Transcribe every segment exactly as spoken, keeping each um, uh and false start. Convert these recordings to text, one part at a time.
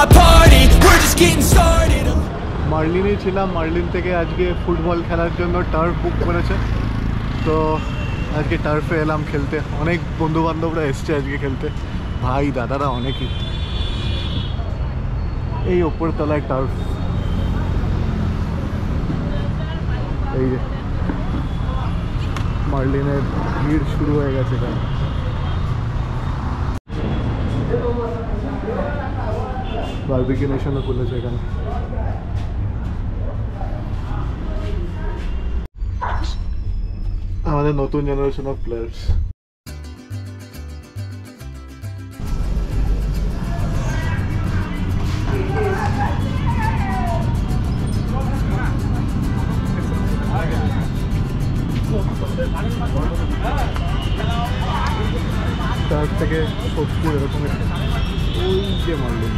my party, we're just getting started. মার্লিনে ছিলাম, marlin থেকে আজকে ফুটবল খেলার জন্য টার্ফ বুক করেছে, তো আজকে টার্ফে এলাম খেলতে। অনেক বন্ধু বান্ধবরা এসছে আজকে খেলতে, ভাই দাদারা অনেকেই। এই ওপর তলায় টার্ফ, এই যে মার্লিনের ভিড় শুরু হয়ে গেছে। কারণ বারবিকিউ নেশনও খুলেছে এখানে। আমাদের নতুন জেনারেশন অফ প্লেয়ার্স। তার থেকে সত্তর এরকম ওই যে মারলেন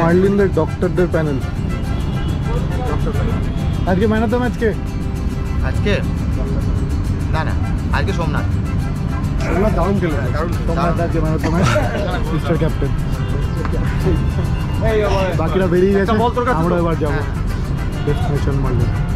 মার্লিনদের ডক্টরদের প্যানেল। আজকে ম্যান অফ দ্য ম্যাচ কে? আজকে না না আজকে সোমনাথ। সোমনাথ দারুণ খেলে, সোমনাথ আজকে man of the match, mister captain. বাকিরা বেরিয়ে গেছে, আমরা এবার যাবো ডেস্টিনেশন মার্লিন।